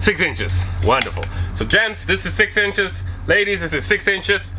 6 inches. Wonderful. So gents, this is 6 inches. Ladies, this is 6 inches.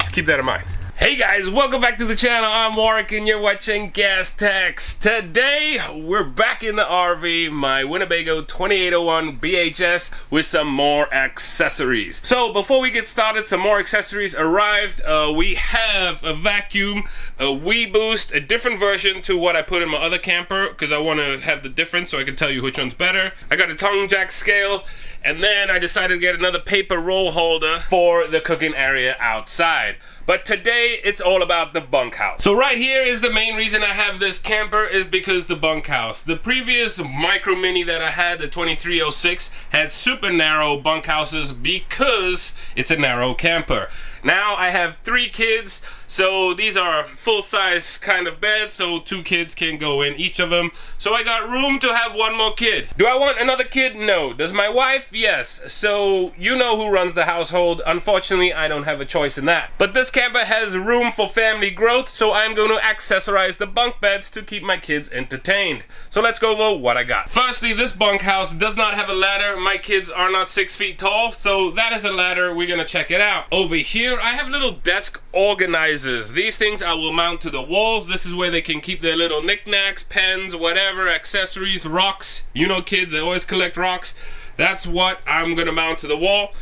Just keep that in mind. Hey guys, welcome back to the channel. I'm Warwick and you're watching Gas Tachs. Today, we're back in the RV, my Winnebago 2801 BHS with some more accessories. So before we get started, some more accessories arrived. We have a vacuum, a Wii Boost, a different version to what I put in my other camper because I want to have the difference so I can tell you which one's better. I got a tongue jack scale. And then I decided to get another paper roll holder for the cooking area outside. But today, it's all about the bunkhouse. So right here is the main reason I have this camper is because the bunkhouse. The previous Micro Mini that I had, the 2306, had super narrow bunkhouses because it's a narrow camper. Now I have 3 kids, so these are full-size kind of beds, so 2 kids can go in each of them. So I got room to have 1 more kid. Do I want another kid? No. Does my wife? Yes. So you know who runs the household. Unfortunately, I don't have a choice in that. But this camper has room for family growth, so I'm going to accessorize the bunk beds to keep my kids entertained. So let's go over what I got. Firstly, this bunkhouse does not have a ladder. My kids are not 6 feet tall, so that is a ladder. We're gonna check it out. Over here, I have little desk organizers. These things I will mount to the walls. This is where they can keep their little knickknacks, pens, whatever, accessories, rocks. You know kids, they always collect rocks. That's what I'm gonna mount to the wall.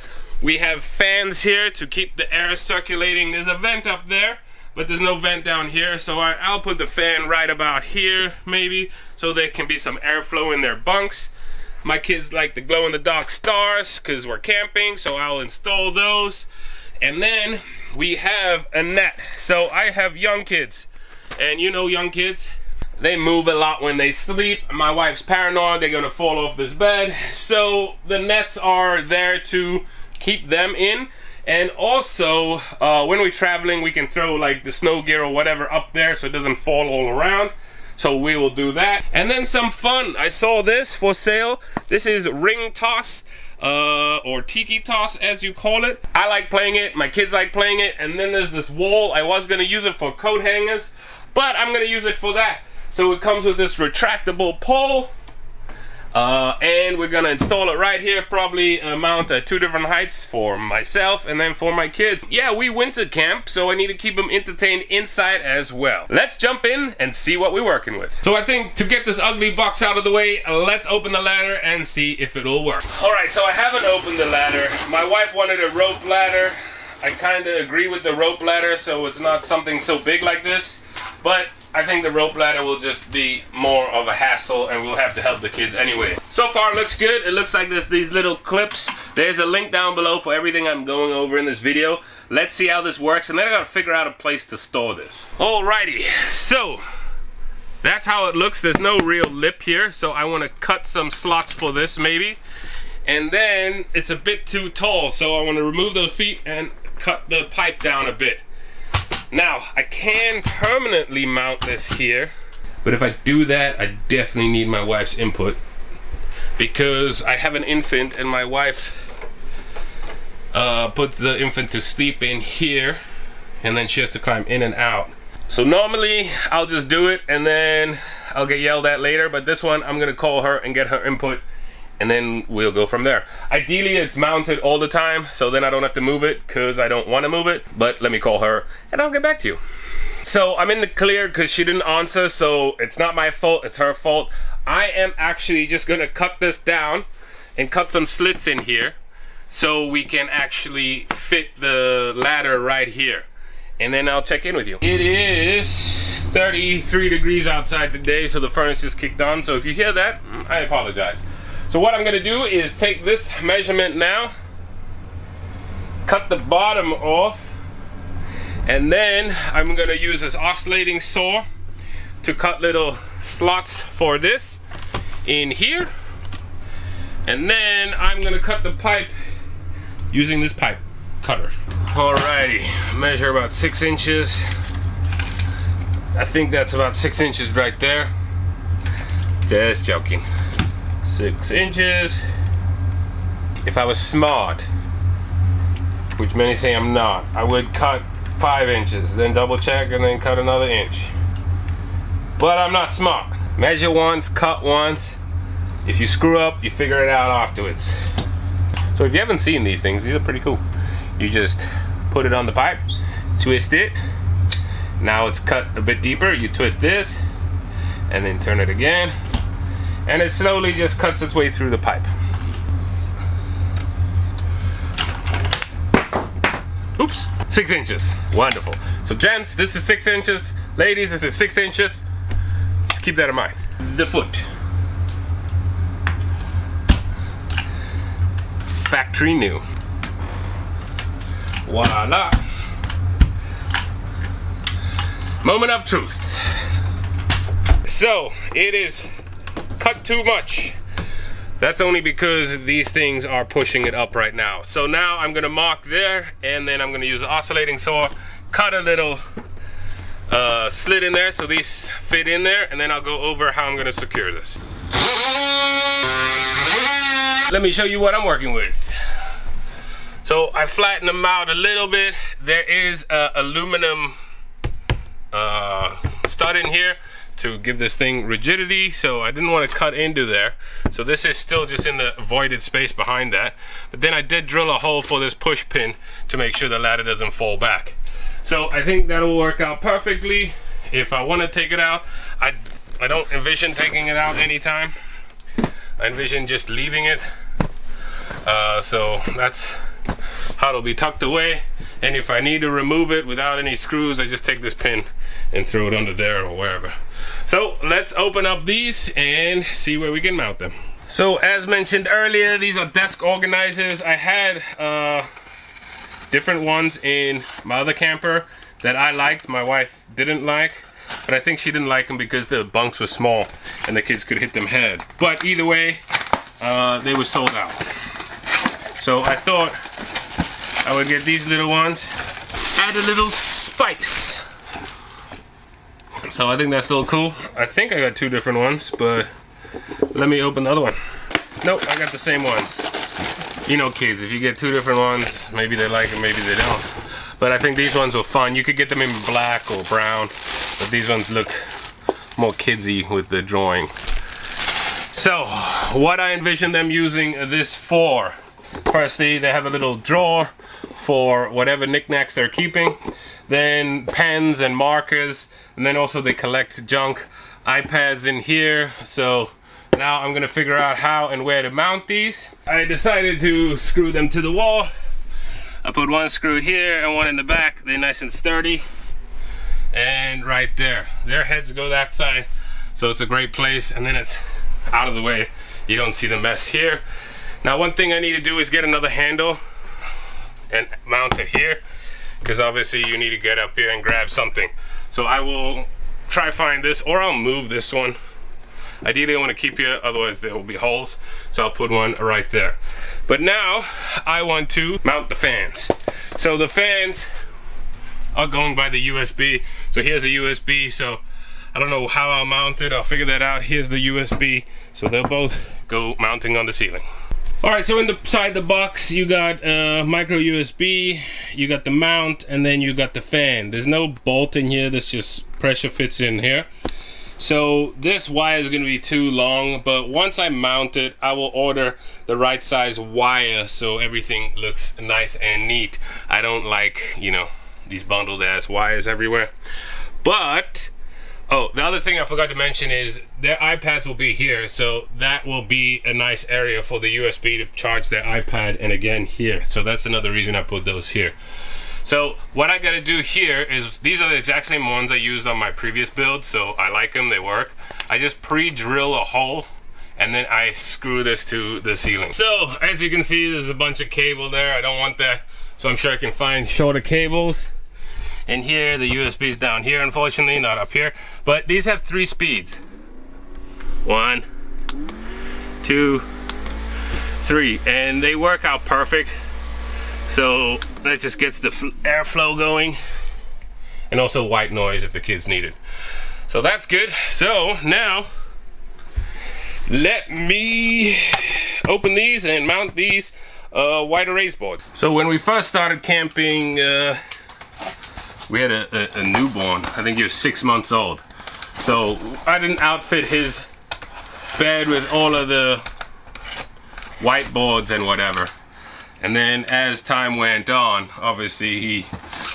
We have fans here to keep the air circulating. There's a vent up there, but there's no vent down here, so I'll put the fan right about here, maybe, so there can be some airflow in their bunks. My kids like the glow-in-the-dark stars, because we're camping, so I'll install those. And then we have a net. So I have young kids, and you know young kids, they move a lot when they sleep. My wife's paranoid they're gonna fall off this bed, so the nets are there to keep them in. And also when we're traveling, we can throw like the snow gear or whatever up there so it doesn't fall all around, so we will do that. And then some fun, I saw this for sale. This is ring toss, or tiki toss as you call it. I like playing it, my kids like playing it. And then there's this wall. I was gonna use it for coat hangers, but I'm gonna use it for that. So it comes with this retractable pole, and we're gonna install it right here, probably mount at 2 different heights for myself and then for my kids. Yeah, we winter camp, so I need to keep them entertained inside as well. Let's jump in and see what we're working with. So I think to get this ugly box out of the way, let's open the ladder and see if it'll work. Alright, so I haven't opened the ladder. My wife wanted a rope ladder. I kinda agree with the rope ladder, so it's not something so big like this, but I think the rope ladder will just be more of a hassle, and we'll have to help the kids anyway. So far it looks good. It looks like there's these little clips. There's a link down below for everything I'm going over in this video. Let's see how this works, and then I gotta figure out a place to store this. Alrighty, so that's how it looks. There's no real lip here, so I wanna cut some slots for this maybe. And then it's a bit too tall, so I wanna remove those feet and cut the pipe down a bit. Now, I can permanently mount this here, but if I do that, I definitely need my wife's input because I have an infant and my wife puts the infant to sleep in here and then she has to climb in and out. So normally, I'll just do it and then I'll get yelled at later, but this one, I'm gonna call her and get her input and then we'll go from there. Ideally, it's mounted all the time, so then I don't have to move it because I don't want to move it, but let me call her and I'll get back to you. So I'm in the clear because she didn't answer, so it's not my fault, it's her fault. I am actually just gonna cut this down and cut some slits in here so we can actually fit the ladder right here. And then I'll check in with you. It is 33 degrees outside today, so the furnace is kicked on, so if you hear that, I apologize. So what I'm gonna do is take this measurement now, cut the bottom off, and then I'm gonna use this oscillating saw to cut little slots for this in here. And then I'm gonna cut the pipe using this pipe cutter. Alrighty, measure about 6 inches. I think that's about 6 inches right there. Just joking. 6 inches. If I was smart, which many say I'm not, I would cut 5 inches, then double check and then cut another inch. But I'm not smart. Measure once, cut once. If you screw up, you figure it out afterwards. So if you haven't seen these things, these are pretty cool. You just put it on the pipe, twist it. Now it's cut a bit deeper. You twist this and then turn it again. And it slowly just cuts its way through the pipe. Oops, 6 inches, wonderful. So gents, this is 6 inches. Ladies, this is 6 inches. Just keep that in mind. The foot. Factory new. Voila. Moment of truth. So, it is cut too much. That's only because these things are pushing it up right now. So now I'm gonna mark there, and then I'm gonna use the oscillating saw, cut a little slit in there so these fit in there, and then I'll go over how I'm gonna secure this. Let me show you what I'm working with. So I flattened them out a little bit. There is a aluminum stud in here to give this thing rigidity, so I didn't want to cut into there. So this is still just in the voided space behind that. But then I did drill a hole for this push pin to make sure the ladder doesn't fall back. So I think that'll work out perfectly. If I want to take it out, I don't envision taking it out anytime. I envision just leaving it, so that's how it'll be tucked away. And if I need to remove it without any screws, I just take this pin and throw it under there or wherever. So let's open up these and see where we can mount them. So as mentioned earlier, these are desk organizers. I had different ones in my other camper that I liked, my wife didn't like. But I think she didn't like them because the bunks were small and the kids could hit them head. But either way, they were sold out. So I thought I would get these little ones, add a little spice. So I think that's a little cool. I think I got two different ones, but let me open the other one. Nope, I got the same ones. You know kids, if you get two different ones, maybe they like it, maybe they don't. But I think these ones were fun. You could get them in black or brown. But these ones look more kidsy with the drawing. So, what I envision them using this for. Firstly, they have a little drawer for whatever knickknacks they're keeping. Then pens and markers. And then also they collect junk. iPads in here. So, now I'm going to figure out how and where to mount these. I decided to screw them to the wall. I put one screw here and one in the back. They're nice and sturdy. And right there, their heads go that side, so it's a great place, and then it's out of the way. You don't see the mess here. Now one thing I need to do is get another handle and mount it here, because obviously you need to get up here and grab something. So I will try find this, or I'll move this one. Ideally I want to keep here, otherwise there will be holes, so I'll put one right there. But now I want to mount the fans. So the fans are going by the USB. So here's a USB, so I don't know how I'll mount it. I'll figure that out. Here's the USB, so they'll both go mounting on the ceiling. All right, so inside the box, you got a micro USB, you got the mount, and then you got the fan. There's no bolt in here, this just pressure fits in here. So this wire is gonna be too long, but once I mount it, I will order the right size wire so everything looks nice and neat. I don't like, you know, these bundled ass wires everywhere. But, oh, the other thing I forgot to mention is their iPads will be here, so that will be a nice area for the USB to charge their iPad, and again here. So that's another reason I put those here. So what I gotta do here is, these are the exact same ones I used on my previous build, so I like them, they work. I just pre-drill a hole, and then I screw this to the ceiling. So, as you can see, there's a bunch of cable there. I don't want that, so I'm sure I can find shorter cables. And here, the USB is down here, unfortunately, not up here. But these have 3 speeds. 1, 2, 3, and they work out perfect. So that just gets the airflow going, and also white noise if the kids need it. So that's good. So now, let me open these and mount these wide arrays boards. So when we first started camping, we had a newborn. I think he was 6 months old. So I didn't outfit his fed with all of the whiteboards and whatever. And then as time went on, obviously he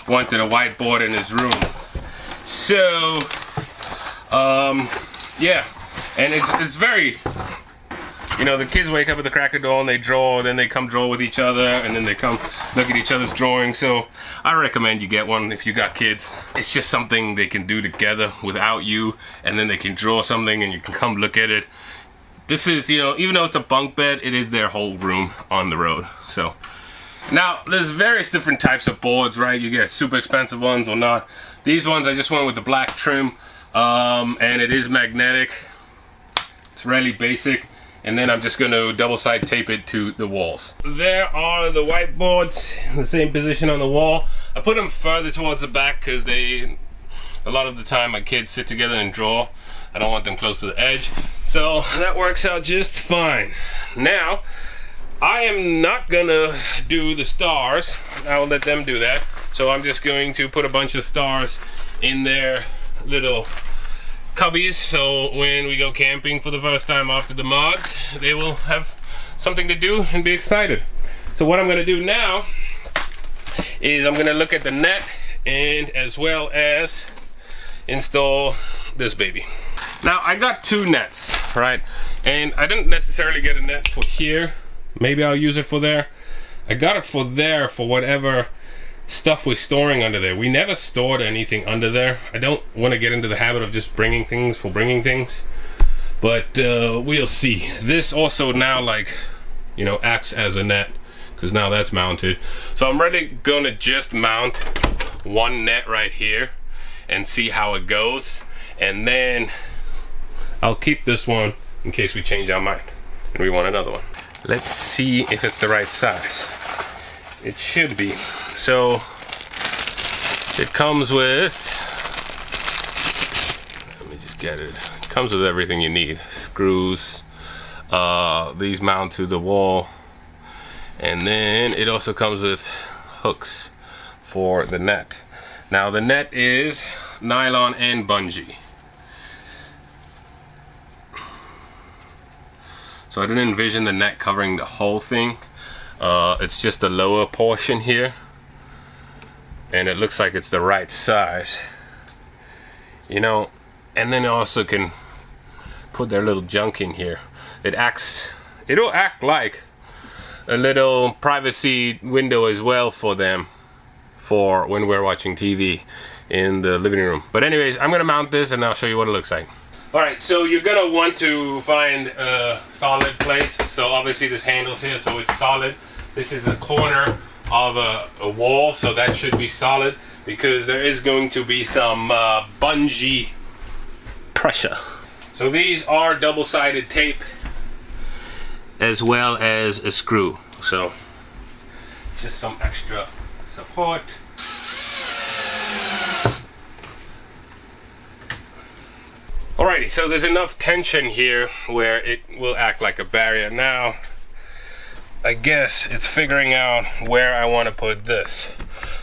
wanted a whiteboard in his room. So, yeah, and it's very, you know, the kids wake up at the crack of dawn and they draw, then they come draw with each other, and then they come look at each other's drawings. So I recommend you get one if you got kids. It's just something they can do together without you, and then they can draw something and you can come look at it. This is, you know, even though it's a bunk bed, it is their whole room on the road. So now there's various different types of boards, right? You get super expensive ones or not. These ones I just went with the black trim, and it is magnetic. It's really basic. And then I'm just going to double side tape it to the walls. There are the whiteboards in the same position on the wall. I put them further towards the back because they, a lot of the time my kids sit together and draw. I don't want them close to the edge. So that works out just fine. Now, I am not gonna do the stars. I will let them do that. So I'm just going to put a bunch of stars in their little cubbies. So when we go camping for the first time after the mods, they will have something to do and be excited. So what I'm gonna do now is I'm gonna look at the net and as well as install this baby. Now I got two nets, right? And I didn't necessarily get a net for here. Maybe I'll use it for there. I got it for there for whatever stuff we're storing under there. We never stored anything under there. I don't want to get into the habit of just bringing things for bringing things, but we'll see. This also now, like, you know, acts as a net because now that's mounted. So I'm really gonna just mount one net right here and see how it goes, and then I'll keep this one in case we change our mind and we want another one. Let's see if it's the right size. It should be. So it comes with, let me just get it, it comes with everything you need. Screws, these mount to the wall, and then it also comes with hooks for the net. Now the net is nylon and bungee. So I didn't envision the net covering the whole thing. It's just the lower portion here. And it looks like it's the right size. You know, and then also can put their little junk in here. It'll act like a little privacy window as well for them, for when we're watching TV in the living room. But anyways, I'm gonna mount this and I'll show you what it looks like. All right, so you're gonna want to find a solid place. So obviously this handle's here, so it's solid. This is the corner of a wall, so that should be solid because there is going to be some bungee pressure. So these are double-sided tape as well as a screw. So just some extra support. Alrighty, so there's enough tension here where it will act like a barrier. Now, I guess it's figuring out where I want to put this.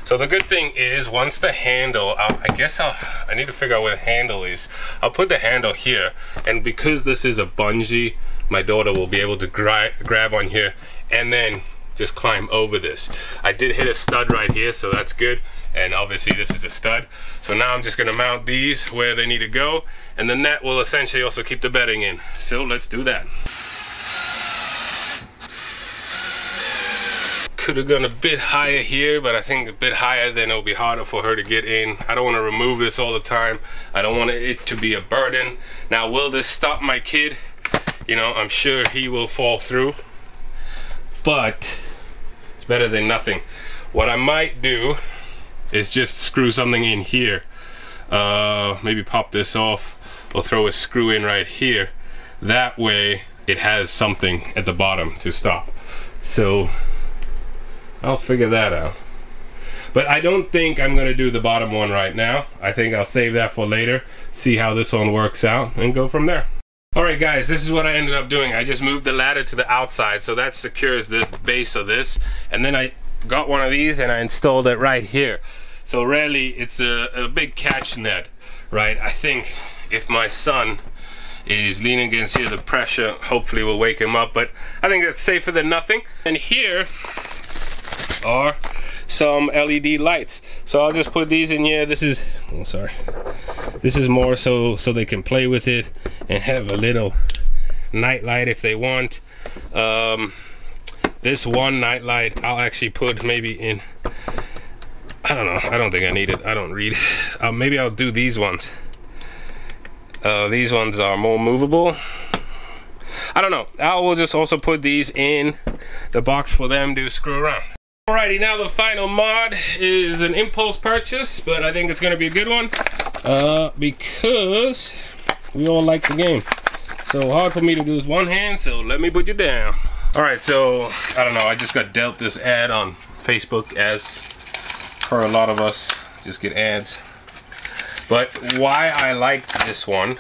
So the good thing is, once the handle, I need to figure out where the handle is. I'll put the handle here, and because this is a bungee, my daughter will be able to grab on here and then just climb over this. I did hit a stud right here, so that's good, and obviously this is a stud. So now I'm just gonna mount these where they need to go, and the net will essentially also keep the bedding in. So let's do that. Could have gone a bit higher here, but I think a bit higher then it'll be harder for her to get in. I don't want to remove this all the time. I don't want it to be a burden. Now, will this stop my kid? You know, I'm sure he will fall through, but it's better than nothing. What I might do is just screw something in here. Maybe pop this off or throw a screw in right here. That way it has something at the bottom to stop. So I'll figure that out. But I don't think I'm gonna do the bottom one right now. I think I'll save that for later, see how this one works out and go from there. Alright guys, this is what I ended up doing. I just moved the ladder to the outside, so that secures the base of this. And then I got one of these and I installed it right here. So really, it's a big catch net, right? I think if my son is leaning against here. The pressure hopefully will wake him up, but I think that's safer than nothing. And here are some LED lights. So I'll just put these in here. This is, oh, sorry. This is more so they can play with it and have a little night light if they want. This one night light I'll actually put maybe in, I don't know, I don't think I need it, I don't read. Maybe I'll do these ones. These ones are more movable. I don't know, I will just also put these in the box for them to screw around. Alrighty, now the final mod is an impulse purchase, but I think it's gonna be a good one because we all like the game. So hard for me to do with one hand, so let me put you down. Alright, so I don't know, I just got dealt this ad on Facebook, as per a lot of us just get ads. But why I liked this one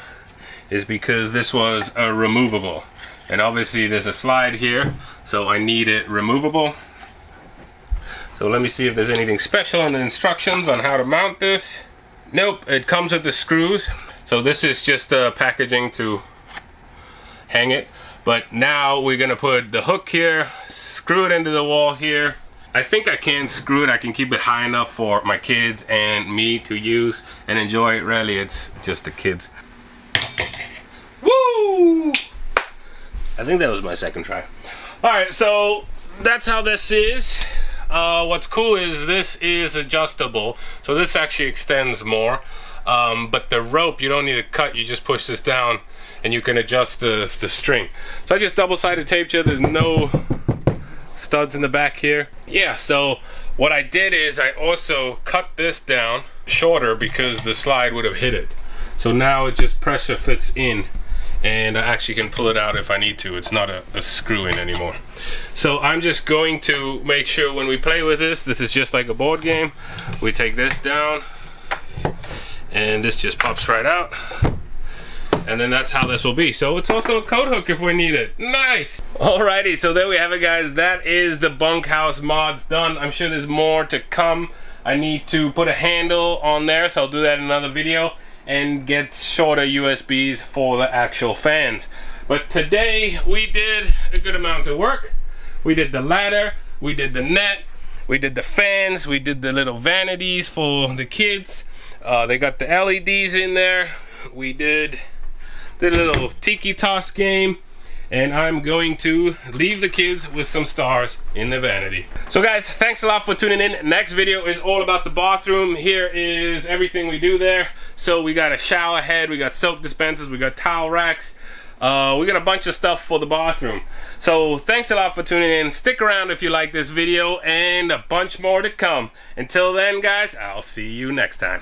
is because this was a removable, and obviously there's a slide here, so I need it removable. So let me see if there's anything special in the instructions on how to mount this. Nope, it comes with the screws. So this is just the packaging to hang it. But now we're gonna put the hook here, screw it into the wall here. I think I can screw it, I can keep it high enough for my kids and me to use and enjoy. Really, it's just the kids. Woo! I think that was my second try. Alright, so that's how this is. What's cool is this is adjustable, so this actually extends more. But the rope, you don't need to cut, you just push this down and you can adjust the string. So I just double-sided taped here, there's no studs in the back here. Yeah, so what I did is I also cut this down shorter because the slide would have hit it. So now it just pressure fits in and I actually can pull it out if I need to. It's not a screw in anymore. So I'm just going to make sure when we play with this, this is just like a board game. We take this down and this just pops right out. And then that's how this will be. So it's also a coat hook if we need it. Nice! Alrighty, so there we have it, guys. That is the bunkhouse mods done. I'm sure there's more to come. I need to put a handle on there, so I'll do that in another video, and get shorter USBs for the actual fans. But today we did a good amount of work. We did the ladder, we did the net, we did the fans, we did the little vanities for the kids. They got the LEDs in there. We did a little tiki toss game, and I'm going to leave the kids with some stars in the vanity. So guys, thanks a lot for tuning in. Next video is all about the bathroom. Here is everything we do there. So we got a shower head, we got soap dispensers, we got towel racks, we got a bunch of stuff for the bathroom. So thanks a lot for tuning in. Stick around if you like this video, and a bunch more to come. Until then guys, I'll see you next time.